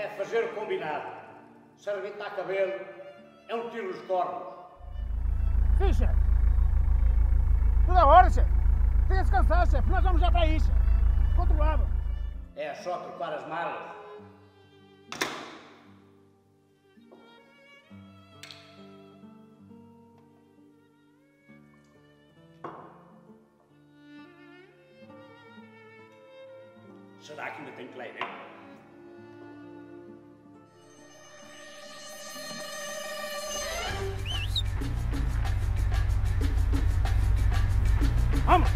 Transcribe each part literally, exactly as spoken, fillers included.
é fazer combinado. Se arrebentar cabelo, é um tiro nos cornos. Sim, chefe. Tudo a hora, chefe. Tem que descansar, chefe. Nós vamos já para aí, chefe. Controlava. É só trocar as malas. Será que ainda tem play, né? Vamos!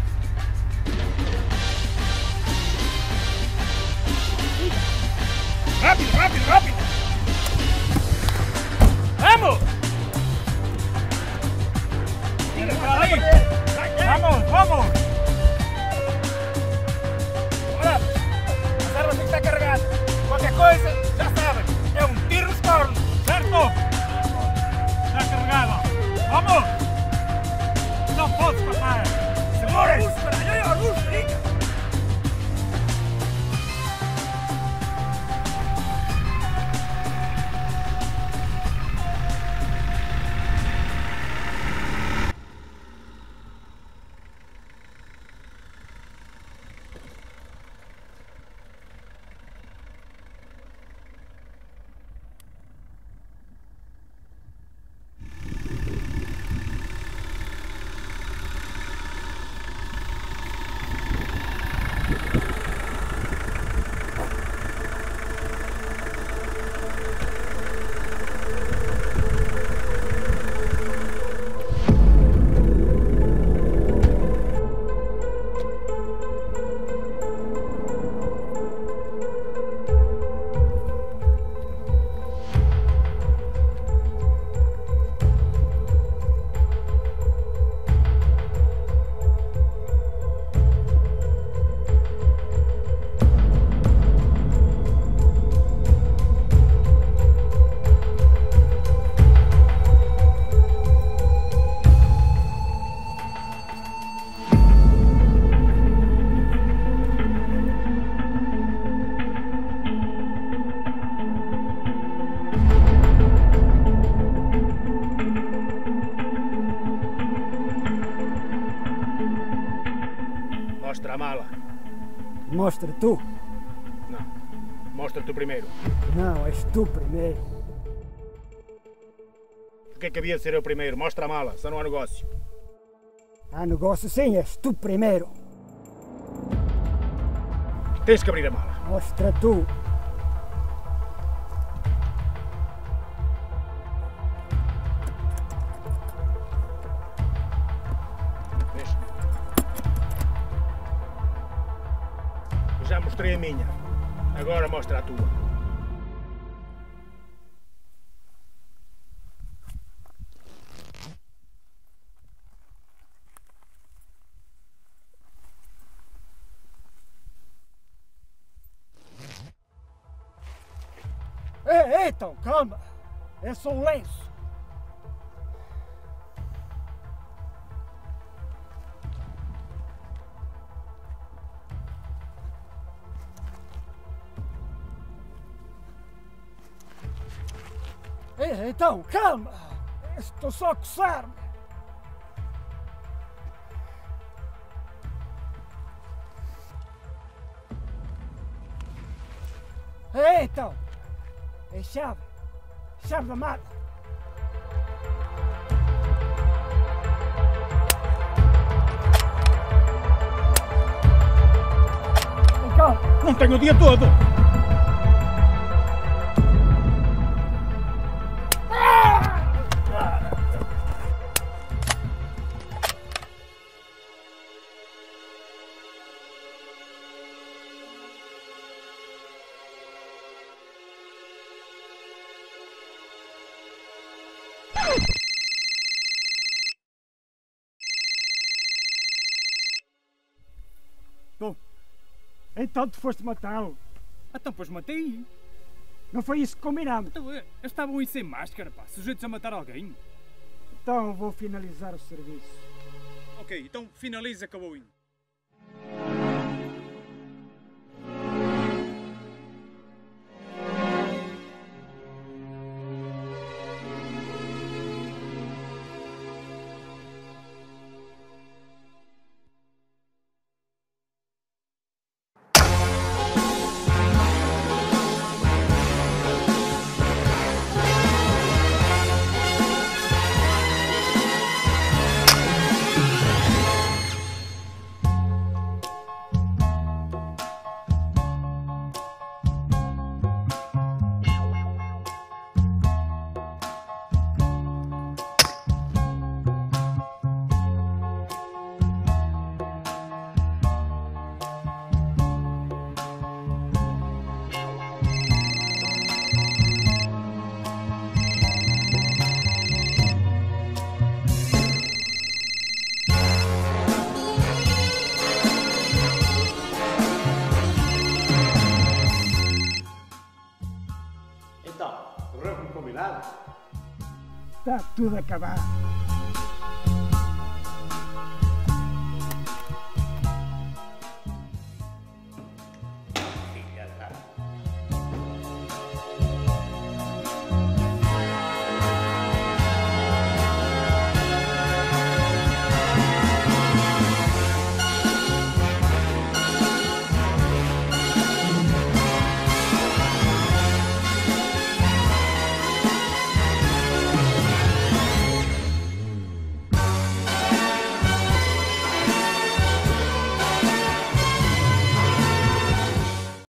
Rápido, rápido, rápido! Vamos! Tira para ali! Vamos, vamos! Qualquer coisa, já sabem, é um tiro de corno, certo? Já carregado, vamos! Não podes passar! Segurem-se! Mostra a mala. Mostra tu. Não. Mostra tu primeiro. Não, és tu primeiro. Porquê que havia de ser eu primeiro? Mostra a mala, só não há negócio. Há negócio sim, és tu primeiro. Tens que abrir a mala. Mostra tu. Já mostrei a minha, agora mostra a tua. Ei, então, calma! É só um lenço! Então, calma! Estou só a coçar-me! Então! É chave! Chave da mata! Calma! Não tenho o dia todo! Bom, então tu foste matá-lo. Então pois matei. Não foi isso que combinámos. Então, eles estavam aí sem máscara, pá, sujeitos a matar alguém. Então vou finalizar o serviço. Ok, então finaliza, caboinho. Está tudo acabado.